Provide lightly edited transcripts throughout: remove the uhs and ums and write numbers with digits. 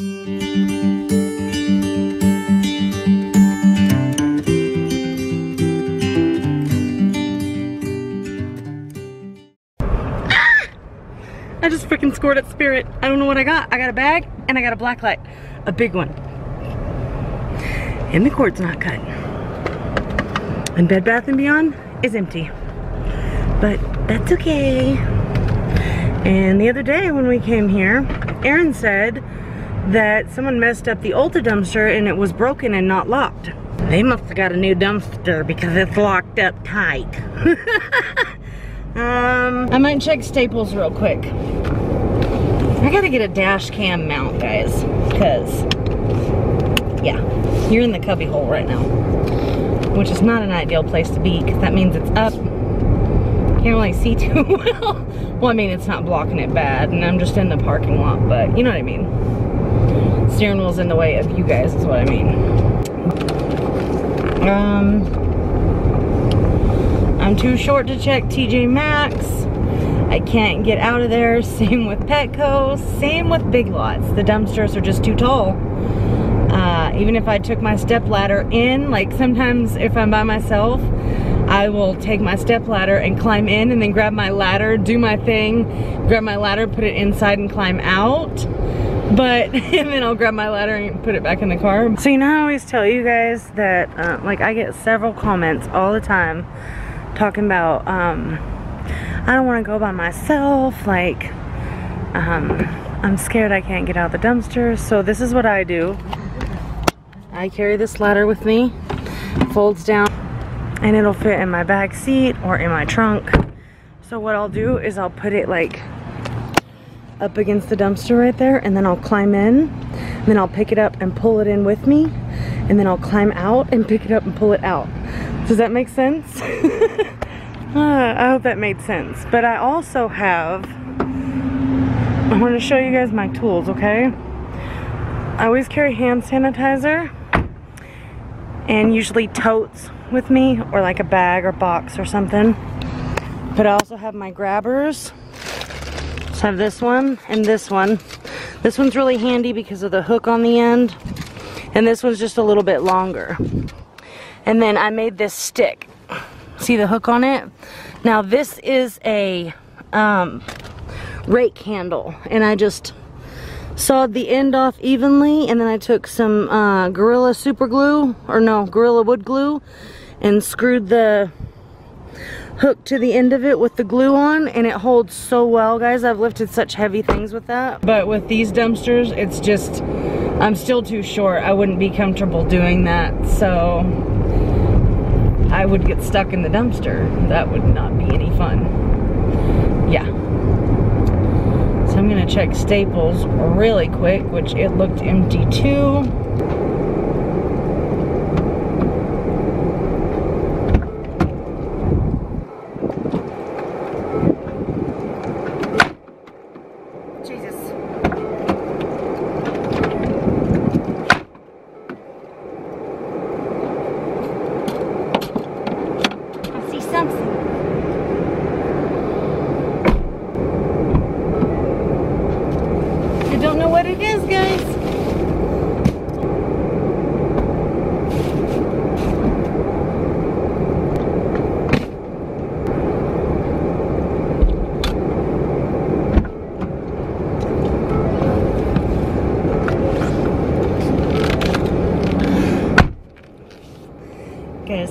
I just freaking scored at Spirit. I don't know what I got. I got a bag and I got a black light. A big one. And the cord's not cut. And Bed Bath and Beyond is empty. But that's okay. And the other day when we came here, Aaron said that someone messed up the Ulta dumpster and it was broken and not locked. They must have got a new dumpster because it's locked up tight. I might check Staples real quick. I gotta get a dash cam mount, guys, because, yeah, you're in the cubby hole right now, which is not an ideal place to be, because that means it's up. Can't really see too well. Well, I mean, it's not blocking it bad, and I'm just in the parking lot, but you know what I mean. Steering wheel's in the way of you guys, is what I mean. I'm too short to check TJ Maxx. I can't get out of there. Same with Petco. Same with Big Lots. The dumpsters are just too tall. Even if I took my step ladder in, like sometimes if I'm by myself, I will take my step ladder and climb in and then grab my ladder, do my thing, grab my ladder, put it inside and climb out. But, and then I'll grab my ladder and put it back in the car. So you know I always tell you guys that, like I get several comments all the time talking about I don't want to go by myself, like I'm scared I can't get out of the dumpster. So this is what I do. I carry this ladder with me, folds down, and it'll fit in my back seat or in my trunk. So what I'll do is I'll put it like up against the dumpster right there, and then I'll climb in, and then I'll pick it up and pull it in with me, and then I'll climb out and pick it up and pull it out. Does that make sense? I hope that made sense. But I also have, I want to show you guys my tools, okay? I always carry hand sanitizer and usually totes with me, or like a bag or box or something. But I also have my grabbers. So I have this one and this one. This one's really handy because of the hook on the end, and this one's just a little bit longer. And then I made this stick. See the hook on it? Now this is a rake handle, and I just sawed the end off evenly, and then I took some Gorilla super glue, or no, Gorilla wood glue, and screwed the hook to the end of it with the glue on, and it holds so well, guys. I've lifted such heavy things with that. But with these dumpsters, it's just, I'm still too short. I wouldn't be comfortable doing that, so I would get stuck in the dumpster. That would not be any fun. Yeah. So I'm gonna check Staples really quick, which it looked empty too.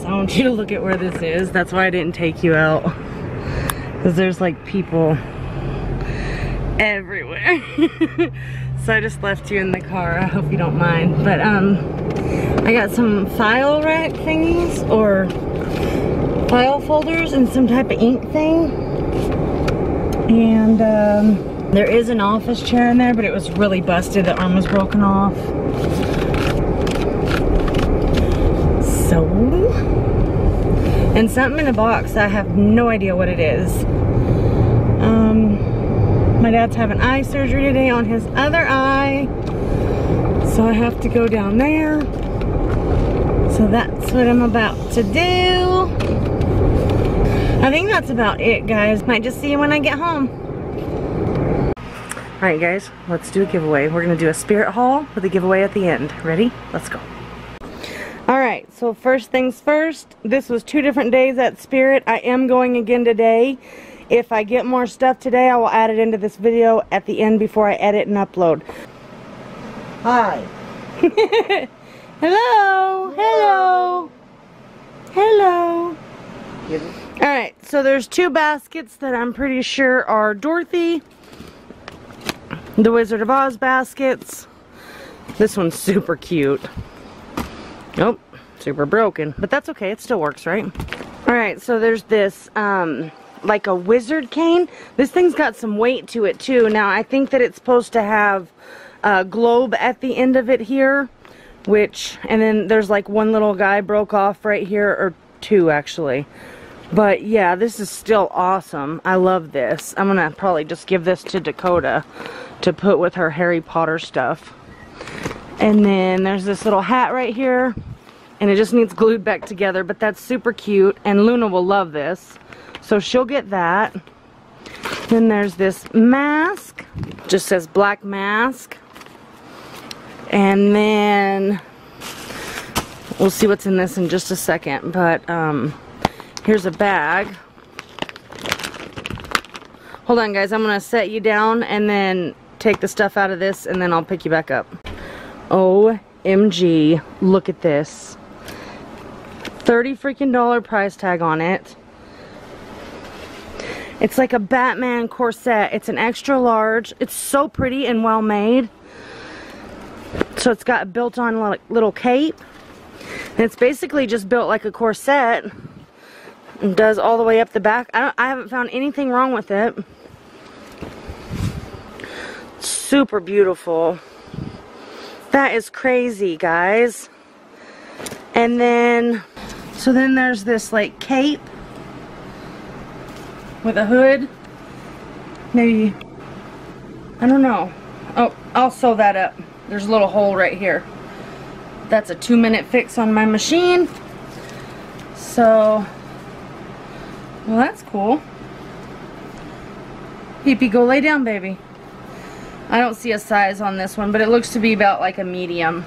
I want you to look at where this is. That's why I didn't take you out, because there's like people everywhere. So I just left you in the car. I hope you don't mind. But I got some file rack thingies, or file folders, and some type of ink thing. And there is an office chair in there, but it was really busted. The arm was broken off. So, and something in a box, I have no idea what it is. My dad's having eye surgery today on his other eye, so I have to go down there. So that's what I'm about to do. I think that's about it, guys. Might just see you when I get home. Alright guys, let's do a giveaway. We're going to do a spirit haul with a giveaway at the end. Ready? Let's go. Alright, so first things first, this was 2 different days at Spirit. I am going again today. If I get more stuff today, I will add it into this video at the end before I edit and upload. Hi. Hello. Hello. Hello. Alright, so there's 2 baskets that I'm pretty sure are Dorothy, the Wizard of Oz baskets. This one's super cute. Nope, super broken, but that's okay, it still works, right? Alright, so there's this, like a wizard cane. This thing's got some weight to it too. Now I think that it's supposed to have a globe at the end of it here, which, and then there's like one little guy broke off right here, or 2 actually. But yeah, this is still awesome. I love this. I'm gonna probably just give this to Dakota to put with her Harry Potter stuff. And then there's this little hat right here, and it just needs glued back together, but that's super cute, and Luna will love this. So she'll get that. Then there's this mask. Just says black mask. And then we'll see what's in this in just a second. But here's a bag. Hold on guys, I'm gonna set you down and then take the stuff out of this and then I'll pick you back up. OMG, look at this. $30 freaking price tag on it. It's like a Batman corset. It's an extra large. It's so pretty and well made. So it's got a built-on little cape. And it's basically just built like a corset and does all the way up the back. I haven't found anything wrong with it. Super beautiful. That is crazy, guys. And then, so then there's this like cape with a hood, maybe, I don't know. Oh, I'll sew that up. There's a little hole right here. That's a 2-minute fix on my machine. So, well that's cool. Peepee, go lay down, baby. I don't see a size on this one, but it looks to be about like a medium.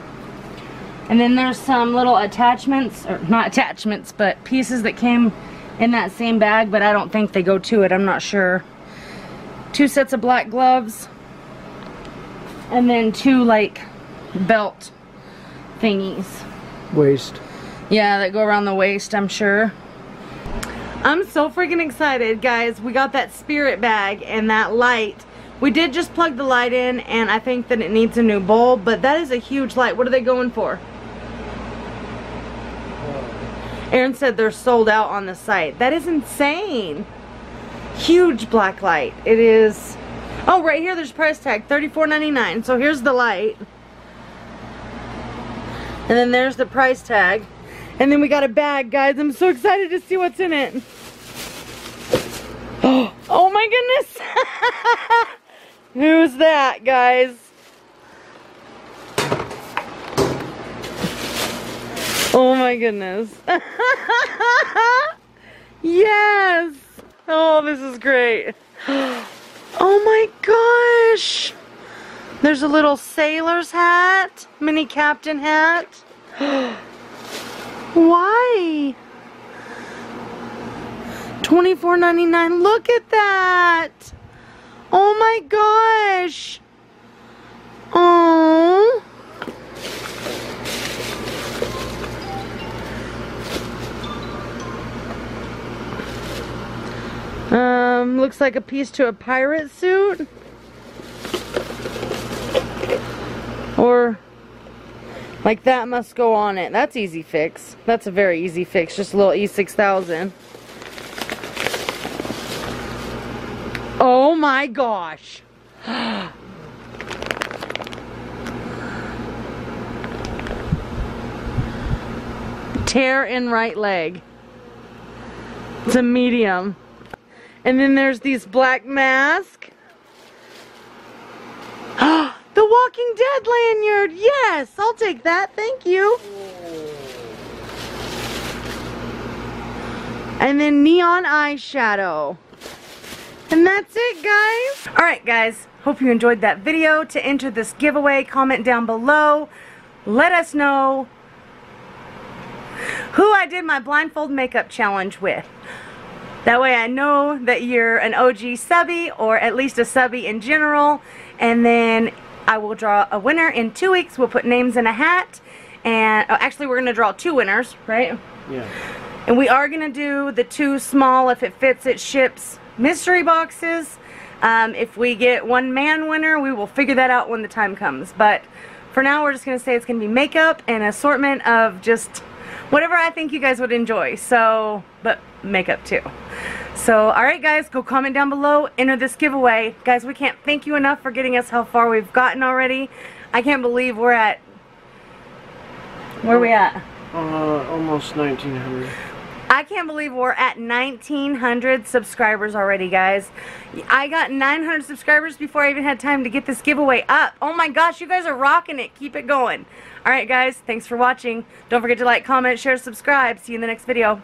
And then there's some little attachments, or not attachments, but pieces that came in that same bag, but I don't think they go to it. I'm not sure. 2 sets of black gloves, and then 2 like belt thingies. Waist. Yeah, that go around the waist, I'm sure. I'm so freaking excited, guys. We got that spirit bag and that light. We did just plug the light in, and I think that it needs a new bulb, but that is a huge light. What are they going for? Aaron said they're sold out on the site. That is insane. Huge black light. It is, oh, right here there's price tag, $34.99. So here's the light. And then there's the price tag. And then we got a bag, guys. I'm so excited to see what's in it. Oh my goodness. Who's that, guys? Oh my goodness. Yes. Oh, this is great. Oh my gosh. There's a little sailor's hat, mini captain hat. Why? $24.99. Look at that. Oh my gosh. Oh. Looks like a piece to a pirate suit. Or, like that must go on it. That's easy fix. That's a very easy fix. Just a little E6000. Oh my gosh. Tear in right leg. It's a medium. And then there's these black masks. The Walking Dead lanyard. Yes, I'll take that. Thank you. And then neon eyeshadow. And that's it, guys. All right, guys. Hope you enjoyed that video. To enter this giveaway, comment down below. Let us know who I did my blindfold makeup challenge with. That way I know that you're an OG subby, or at least a subby in general. And then I will draw a winner in 2 weeks. We'll put names in a hat. And oh, actually, we're going to draw 2 winners, right? Yeah. And we are going to do the 2 small, if it fits, it ships, mystery boxes. If we get 1 man winner, we will figure that out when the time comes. But for now, we're just going to say it's going to be makeup and assortment of just whatever I think you guys would enjoy. So, but makeup too. So, alright guys, go comment down below, enter this giveaway. Guys, we can't thank you enough for getting us how far we've gotten already. I can't believe we're at, where are we at? Almost 1,900. I can't believe we're at 1,900 subscribers already, guys. I got 900 subscribers before I even had time to get this giveaway up. Oh my gosh, you guys are rocking it. Keep it going. All right, guys, thanks for watching. Don't forget to like, comment, share, subscribe. See you in the next video.